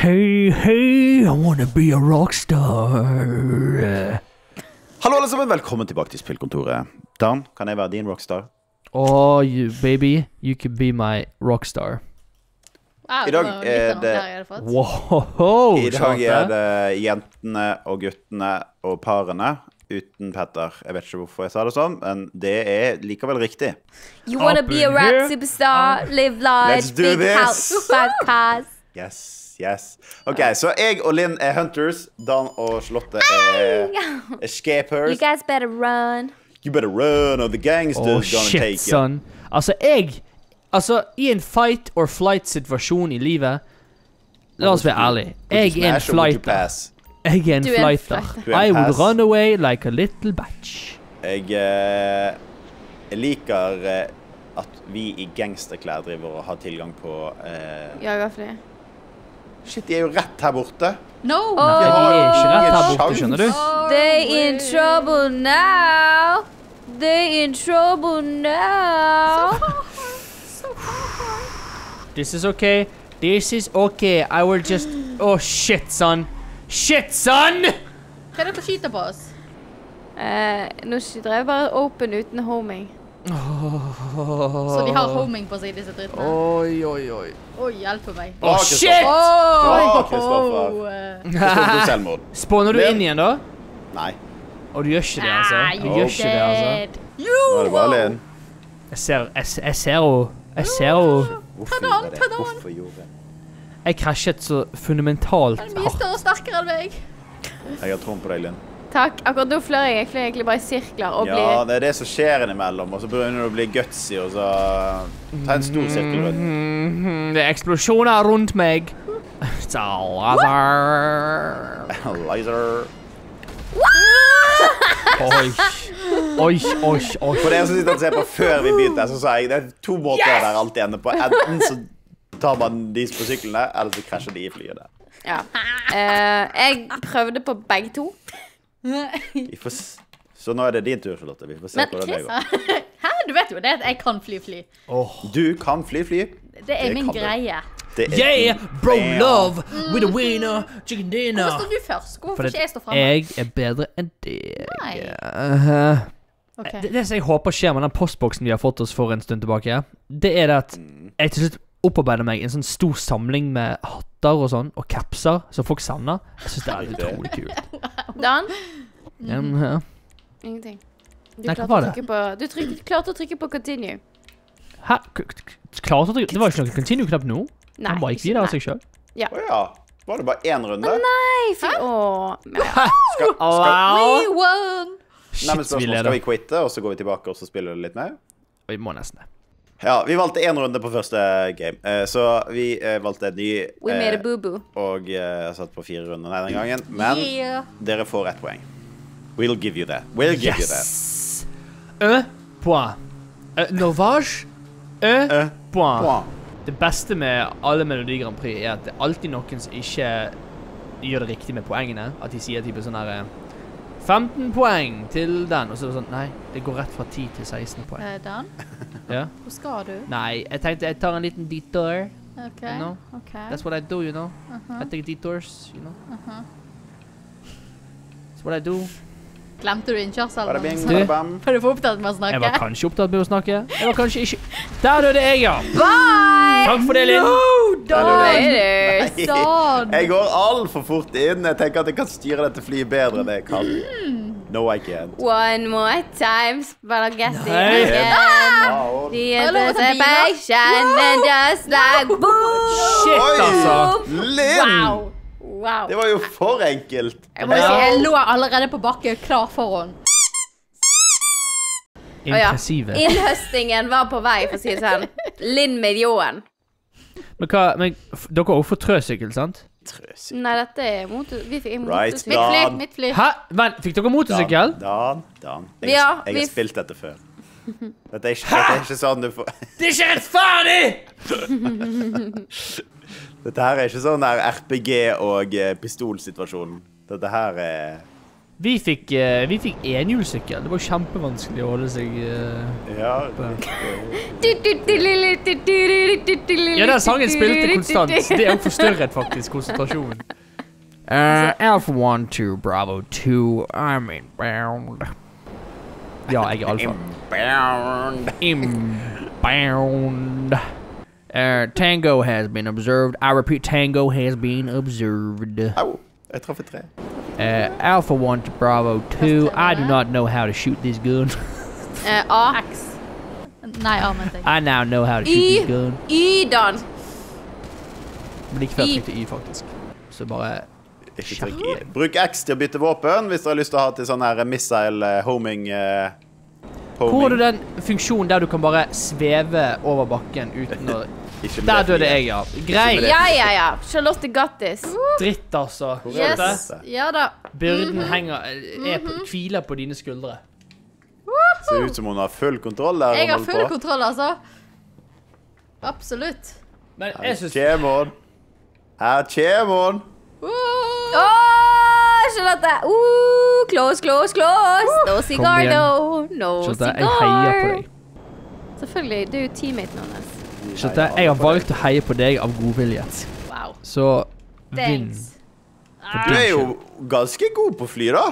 Hei, hei, I wanna be a rockstar. Hallo alle sammen, velkommen tilbake til Spillkontoret. Dan, kan jeg være din rockstar? Oh, you, baby, you can be my rockstar. Wow, i dag er det jentene og guttene og parene uten Petter. Jeg vet ikke hvorfor jeg sa det sånn, men det er likevel riktig. You wanna be a rap superstar, live large, big house, podcast. Yes, yes. Ok, så jeg og Linn er hunters, Dan og Charlotte er escapers. You guys better run. You better run, or the gangsters gonna take you. Oh shit, son. Altså, Altså, i en fight or flight situasjon i livet, la oss være ærlig. Jeg er en flighter. I will run away like a little bitch. Jeg liker at vi i gangsterklær driver og har tilgang på... Ja, i hvert fall. Shit, de er jo rett her borte. No! Nei, de er ikke rett her borte, skjønner du? They're in trouble now. They're in trouble now. This is okay. This is okay. I will just... Oh, shit, son. Shit, son! Hva er det for skyter på oss? Nå skyter jeg bare open uten homing. Så de har homing på seg, disse drittene. Oi, oi, oi. Oi, hjelp på meg. Åh, shit! Åh, Kristoffer, du selvmord. Spawner du inn igjen, da? Nei. Åh, du gjør ikke det, altså. Du gjør ikke det, altså. Jo! Nå er det bare Linn. Jeg ser jo... Jeg ser jo... Hvorfor gjorde jeg? Jeg krasjet så fundamentalt hardt. Han er mye større og sterkere enn meg. Jeg har troen på deg, Linn. Takk. Akkurat nå flør jeg egentlig bare i sirkler og blir... Ja, det er det som skjer innimellom. Og så begynner du å bli gutsy, og så... Ta en stor sirkel rundt. Det er eksplosjoner rundt meg. It's a laser. Oi, oi, oi, oi. For det som sitter og ser på før vi begynte, så sa jeg det er to måter der alltid ender på. Enten så tar man de på syklene, eller så krasjer de i flyet der. Ja. Jeg prøvde på begge to. Så nå er det din tur, Charlotte. Vi får se på det går. Hæ? Du vet jo det at jeg kan fly. Du kan fly. Det er min greie. Yeah, bro, love, with a winner, chicken dinner. Hvorfor står du først? Hvorfor ikke jeg står fremme? Jeg er bedre enn deg. Nei. Det som jeg håper skjer med den postboksen vi har fått oss for en stund tilbake, det er at jeg til slutt opparbeider meg en sånn stor samling med hatter og sånn, og kapser, som folk savner. Jeg synes det er utrolig kult. Dan? Ingenting. Du klarte å trykke på continue. Hæ? Klarte å trykke? Det var ikke noe continue-knapp nå? Nei, han var ikke der av seg selv. Åja, var det bare en runde? Nei, for... Åh... We won! Nei, men spørsmålet, skal vi quitte, og så går vi tilbake og så spiller det litt mer? Vi må nesten det. Ja, vi valgte en runde på første game. Så vi valgte en ny... We made a boo-boo. Og satt på 4 runder denne gangen. Men dere får 1 poeng. We'll give you that. We'll give you that. Yes! 1 poeng. Novage. 1 poeng. Det beste med alle Melodi Grand Prix er at det alltid noen som ikke gjør det riktig med poengene. At de sier type sånn her 15 poeng til den, og så er det sånn, nei, det går rett fra 10 til 16 poeng. Dan? Ja? Hvor skal du? Nei, jeg tenkte jeg tar en liten detour. Ok, ok. That's what I do, you know. I take detours, you know. That's what I do. Glemte du innkjørselen? Var du for opptatt med å snakke? Jeg var kanskje opptatt med å snakke. Jeg var kanskje ikke... Der døde jeg, ja! Bye! Takk for det, Linn! No, Dan! Jeg går alt for fort inn. Jeg tenker at jeg kan styre dette flyet bedre enn jeg kan. No, I can't. One more time. Spallaghetti again. The anticipation and just like boom! Shit, altså! Linn! Wow. Det var jo for enkelt. Jeg lå allerede på bakken, klar foran. Impressive. Innhøstingen var på vei, for å si det sånn. Linn med ljåen. Men hva, dere har også fått trøsykkel, sant? Trøsykkel? Nei, dette er motorsykkel. Mitt fly. Hæ? Vent, fikk dere motorsykkel? Dan. Jeg har spilt dette før. Dette er ikke sånn du får... Det er ikke rettferdig! Dette her er ikke sånn der RPG og pistolsituasjonen. Dette her er Vi fikk enhjulsykkel. Det var kjempevanskelig å holde seg Ja, den sangen spilte konstant. Det er jo forstørret faktisk konsentrasjonen. Alpha 1, 2, Bravo 2, I'm inbound. Ja, jeg er alfa. Inbound. Tango has been observed. I repeat, tango has been observed. Au, jeg traff et tre. Alpha 1 to Bravo 2. I do not know how to shoot this gun. X. Nei, A, men jeg. I now know how to shoot this gun. Dan. Men ikke før til Y, faktisk. Så bare... Ikke trykk I. Bruk X til å bytte våpen hvis du har lyst til å ha til sånn her missile homing... Hvor har du den funksjonen der du kan bare sveve over bakken uten å... Der døde jeg, ja. Grei. Ja. Charlotte got this. Dritt, altså. Yes. Ja da. Byrden hviler på dine skuldre. Ser ut som hun har full kontroll der. Jeg har full kontroll, altså. Absolutt. Men jeg synes... Her kommer hun. Her kommer hun. Åh, Charlotte. Close. No cigar, no cigar. Jeg heier på deg. Selvfølgelig, du er jo teammaten hennes. Skjønte, jeg har valgt å heie på deg av godvilje. Wow. Så, vinn. Du er jo ganske god på fly, da.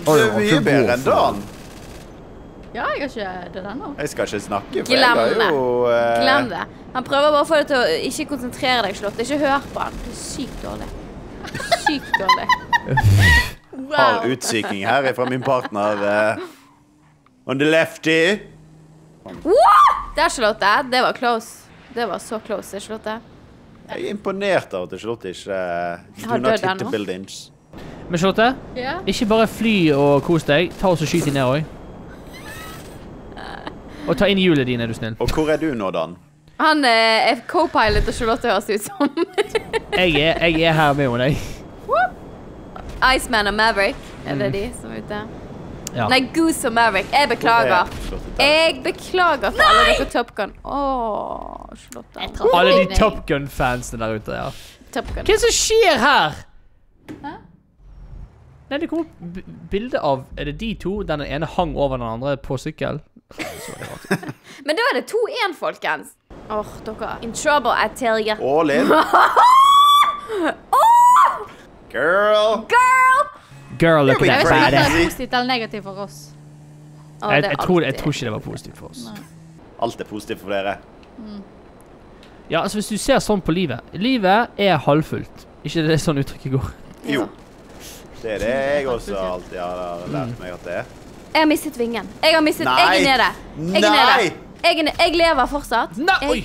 Du er mye bedre enn Dan. Ja, jeg har ikke det ennå. Jeg skal ikke snakke, for jeg har jo... Glem det. Han prøver bare å få deg til å ikke konsentrere deg, Charlotte. Ikke hør på han. Det er sykt dårlig. Wow. Hard utsyking her fra min partner. On the lefty. What? Der, Charlotte, det var close. Det var så close, Charlotte. Jeg er imponert av at Charlotte ikke... Do not hit the buildings. Men Charlotte, ikke bare fly og kos deg. Ta oss og skyt ned også. Og ta inn hjulet dine, er du snill. Og hvor er du nå, Dan? Han er co-pilot, og Charlotte høres ut som. Jeg er her med henne, jeg. Iceman og Maverick, er det de som er ute? Ja. Nei, Goose og Maverick. Jeg beklager for alle dere Top Gun. Alle de Top Gun-fansene der ute, ja. Hva er det som skjer her? Hæ? Nei, det kom opp bildet av... Er det de to? Den ene hang over den andre på sykkel. Men da er det 2-1, folkens. Dere. In trouble, I tell you. All in. Girl! Girl, look at that badass. Jeg vet ikke om det var positivt eller negativt for oss. Jeg tror ikke det var positivt for oss. Alt positivt for dere. Ja, altså hvis du ser sånn på livet. Livet halvfullt. Ikke det sånn uttrykket går? Jo. Det det jeg også alltid har lært meg at det Jeg har mistet vingen. Jeg har mistet... Jeg nede. Jeg lever fortsatt. Nei!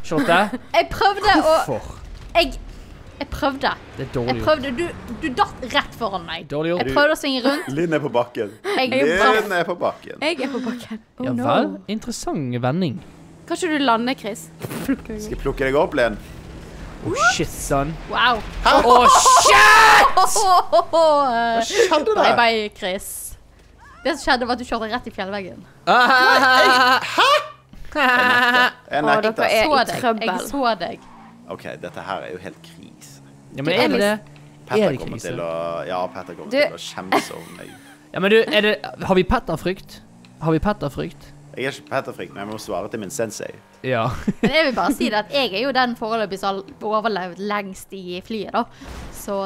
Skjønte? Jeg prøvde. Du datt rett foran meg. Dårlig gjort. Jeg prøvde å svinge rundt. Linn på bakken. Jeg er på bakken. Ja vel, interessant vending. Kan ikke du lande, Kris? Skal plukke deg opp, Linn? Shit, son. Wow. Shit! Hva skjedde der? Bye, Kris. Det som skjedde var at du kjørte rett i fjellveggen. Hæ? Jeg nekter. Jeg så deg. Ok, dette her jo helt kris. Ja, men det? Petter kommer til å... Ja, Petter kommer til å kjemse over meg. Ja, men du, har vi Petter-frykt? Jeg ikke Petter-frykt, men jeg må svare til min sensei. Ja. Men jeg vil bare si at jeg jo den foreløpig som har overlevd lengst i flyet, da. Så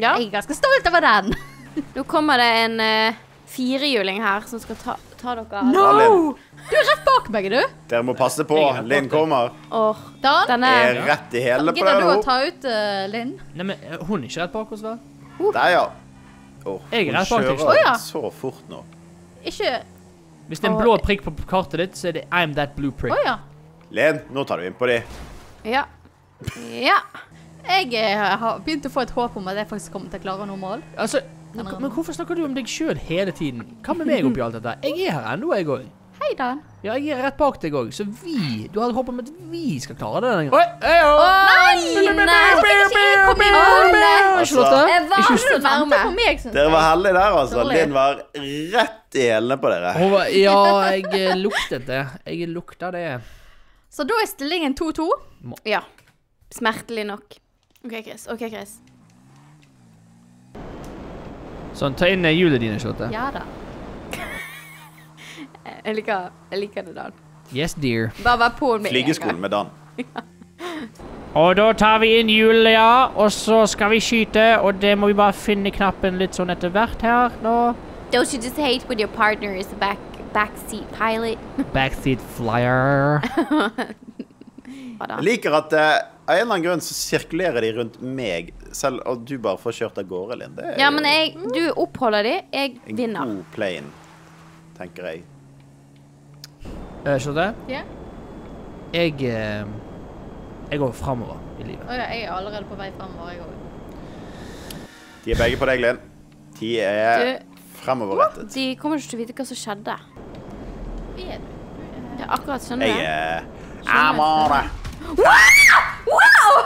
jeg ganske stolt over den. Nå kommer det en firehjuling her som skal ta dere... No! Du rett bak meg, du. Dere må passe på. Linn kommer. Dan er rett i hele på den. Gidder du å ta ut Linn? Nei, men hun ikke rett bak oss, vel? Nei, ja. Jeg rett bak oss. Hun kjører så fort nå. Ikke... Hvis det en blå prikk på kartet ditt, så det I'm that blue prick. Linn, nå tar du inn på de. Ja. Jeg har begynt å få et håp om at jeg faktisk kommer til å klare noe mål. Altså, men hvorfor snakker du om deg selv hele tiden? Hva med meg oppi alt dette? Jeg her ennå, jeg går. Hei, Dan. Ja, jeg rett bak deg også, så du hadde håpet om at vi skal klare det denne gangen. Nei! Charlotte, ikke vente på meg, synes jeg. Dere var heldige der, altså. Linn var rett i helene på dere. Ja, jeg luktet det. Jeg lukta det. Så da stillingen 2-2. Ja, smertelig nok. Ok, Kris. Sånn, ta inn hjulet dine, Charlotte. Ja da. Jeg liker det, Dan. Yes, dear. Bare vær på med flygeskolen med Dan. Ja. Og da tar vi inn hjulet, ja. Og så skal vi skyte, og det må vi bare finne knappen litt sånn etter hvert her nå. Don't you just hate when your partner is a backseat pilot? Backseat flyer. Jeg liker at av en eller annen grunn så sirkulerer de rundt meg, selv og du bare får kjørt av gårde, Linn. Ja, men du oppholder de, jeg vinner. En god plane, tenker jeg. Skjønner du? Ja. Jeg går fremover i livet. Åja, jeg er allerede på vei fremover, jeg også. De er begge på deg, Linn. De er fremoverrettet. De kommer ikke til å vite hva som skjedde. Vet du? Ja, akkurat skjønner du. Wow!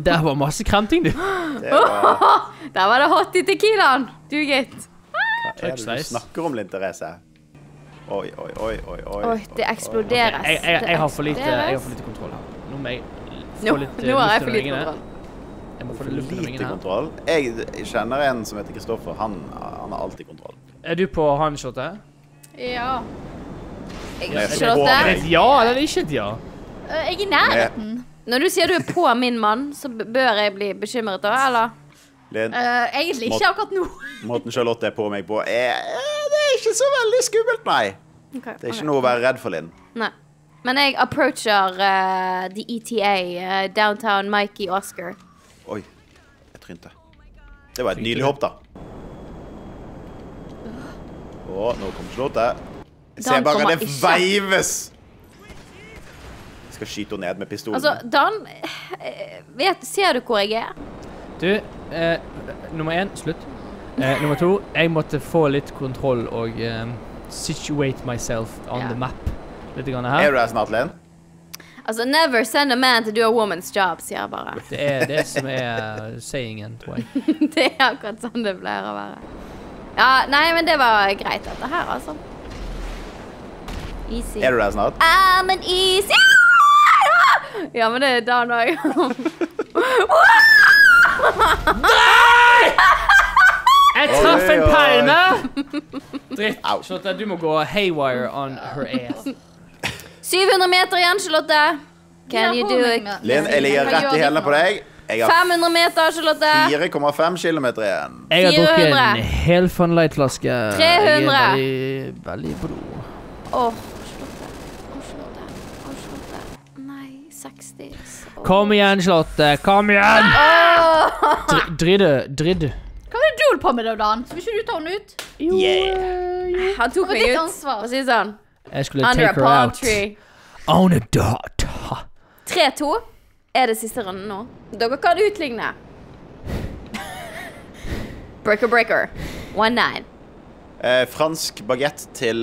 Der var masse kremting, du. Der var det hot i tequilaen. Du, gitt. Hva er det du snakker om, Linn Therese? Oi, oi, oi, oi, oi. Det eksploderes. Jeg har for lite kontroll her. Nå må jeg få litt luft under vingene. Jeg må få litt lite kontroll. Jeg kjenner en som heter Kristoffer. Han har alltid kontroll. Er du på handshottet? Ja. Charlotte? Er det et ja, eller er det ikke et ja? Jeg er i nærheten. Når du sier du er på min mann, så bør jeg bli bekymret da, eller? Linn, egentlig ikke akkurat nå. Måten Charlotte er på meg på, det er ikke så veldig skummelt, nei. Det er ikke noe å være redd for, Linn. Nei. Men jeg approacher the ETA, Downtown Mikey Oscar. Oi, jeg trynte. Det var et nydelig hopp, da. Åh, nå kommer Charlotte. Se bare, det veives! Jeg skal skyte henne ned med pistolen. Altså, Dan, ser du hvor jeg er? Du, nummer 1, slutt. Nummer 2, jeg måtte få litt kontroll og situate myself on the map. Litt grann her. Er du her snart, Linn? Altså, never send a man to do a woman's job, sier jeg bare. Det er det som er sayingen, tror jeg. Det er akkurat sånn det pleier å være. Ja, nei, men det var greit dette her, altså. Easy. Er du der snart? I'm an easy... Ja, men det er Dan og jeg. Nei! Jeg traff en palme! Dritt, Charlotte, du må gå haywire on her ass. 700 meter igjen, Charlotte. Can you do it? Linn, jeg ligger rett i hælene på deg. 500 meter, Charlotte. 4,5 kilometer igjen. Jeg har drukket en hel funlight-flaske. 300. Jeg er veldig blod. Åh. Kom igjen, Charlotte. Kom igjen! Dridd. Hva var det du på med da, Dan? Skal ikke du ta henne ut? Yeah. Han tok meg ut. Hva sier han? Jeg skulle take her out. On a dot. 3-2 er det siste runden nå. Dere kan utligne. Breaker. 1-9. Fransk baguette til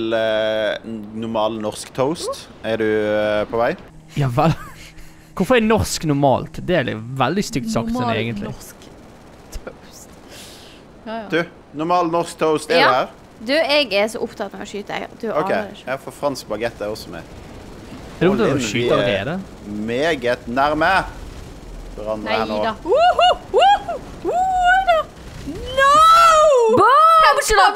normal norsk toast. Er du på vei? Ja, vel. Hvorfor er norsk normalt? Det er veldig stygt sagt, egentlig. Normal norsk toast. Du, normal norsk toast, er du her? Du, jeg er så opptatt av å skyte. Ok, jeg får fransk baguette også med. Er du opptatt av å skyte allerede? Meget nærme! Neida. No! Boom! Det var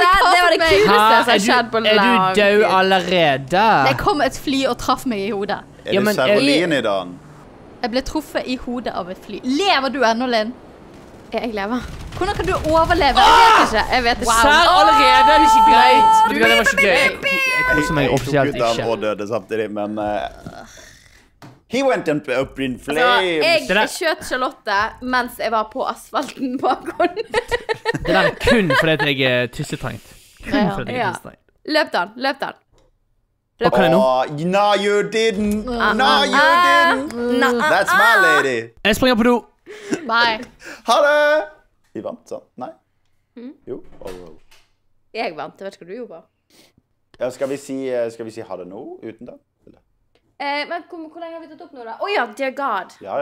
det kuleste som skjedde på lag. Er du død allerede? Det kom et fly og traff meg i hodet. Er du Severlin i dag? Jeg ble truffet i hodet av et fly. Lever du ennå, Linn? Jeg lever. Hvordan kan du overleve? Jeg vet ikke. Sær allerede, det er ikke greit. Det var ikke gøy. Jeg koser meg offisielt ikke. Jeg tok ut av og døde samtidig, men... He went up in flames. Jeg skjøt Charlotte mens jeg var på asfalten bakgården. Det er kun fordi jeg er tissetrengt. Løp den. Oh, no you didn't. No you didn't. That's my lady. Jeg springer på do. Bye. Ha det. Vi vant, sånn. Nei. Jo. Jeg vant, jeg vet ikke hva du gjorde. Skal vi si ha det nå, uten det? Men hvor lenge har vi tatt opp nå da? Åja, dear god. Ja.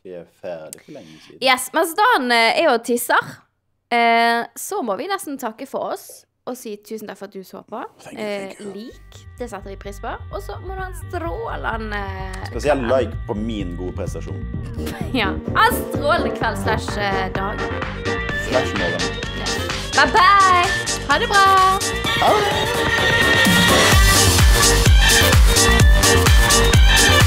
Vi er ferdig for lenge siden. Yes, mens Dan er og tisser, så må vi nesten takke for oss. Og si tusen takk for at du så på. Lik, det setter vi pris på. Og så må du ha en strålende... Spesielt like på min gode prestasjon. Ja, en strålende kveld/dag. Slagsmålet. Bye bye! Ha det bra! Ha det!